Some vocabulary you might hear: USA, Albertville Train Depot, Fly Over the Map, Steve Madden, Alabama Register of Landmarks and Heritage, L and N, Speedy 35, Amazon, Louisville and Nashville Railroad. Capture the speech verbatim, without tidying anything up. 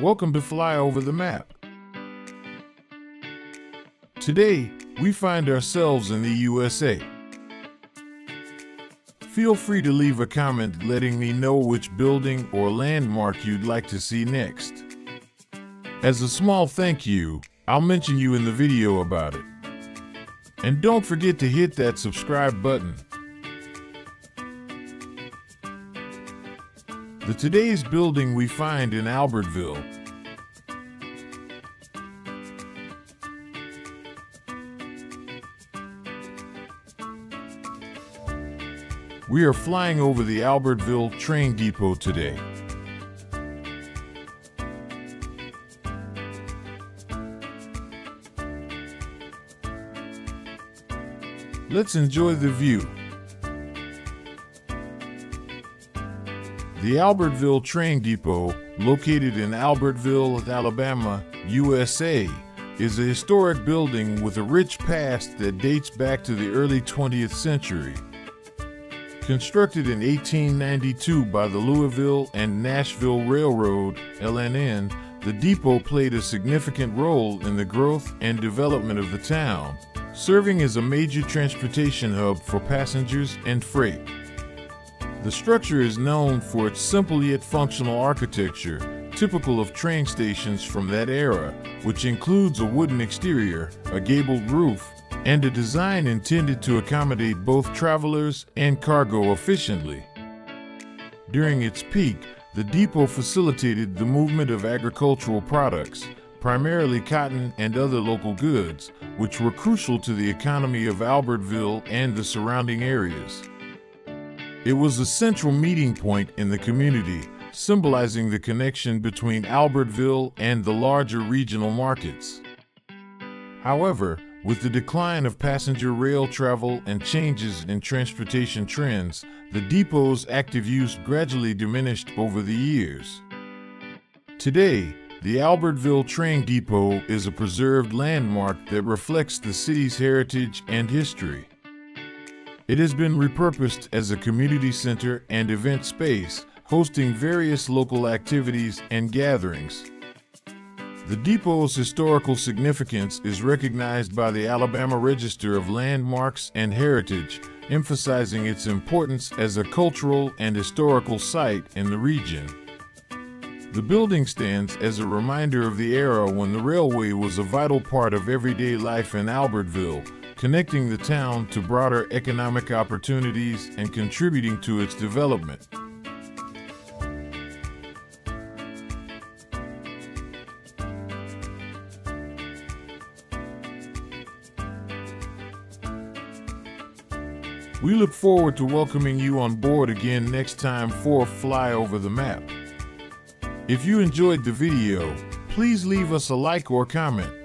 Welcome to Fly Over the Map. Today, we find ourselves in the U S A. Feel free to leave a comment letting me know which building or landmark you'd like to see next. As a small thank you, I'll mention you in the video about it. And don't forget to hit that subscribe button. The today's building we find in Albertville. We are flying over the Albertville Train Depot today. Let's enjoy the view. The Albertville Train Depot, located in Albertville, Alabama, U S A, is a historic building with a rich past that dates back to the early twentieth century. Constructed in eighteen ninety-two by the Louisville and Nashville Railroad, L and N, the depot played a significant role in the growth and development of the town, serving as a major transportation hub for passengers and freight. The structure is known for its simple yet functional architecture, typical of train stations from that era, which includes a wooden exterior, a gabled roof, and a design intended to accommodate both travelers and cargo efficiently. During its peak, the depot facilitated the movement of agricultural products, primarily cotton and other local goods, which were crucial to the economy of Albertville and the surrounding areas. It was a central meeting point in the community, symbolizing the connection between Albertville and the larger regional markets. However, with the decline of passenger rail travel and changes in transportation trends, the depot's active use gradually diminished over the years. Today, the Albertville Train Depot is a preserved landmark that reflects the city's heritage and history. It has been repurposed as a community center and event space, hosting various local activities and gatherings. The depot's historical significance is recognized by the Alabama Register of Landmarks and Heritage, emphasizing its importance as a cultural and historical site in the region. The building stands as a reminder of the era when the railway was a vital part of everyday life in Albertville, connecting the town to broader economic opportunities and contributing to its development. We look forward to welcoming you on board again next time for Fly Over the Map. If you enjoyed the video, please leave us a like or comment.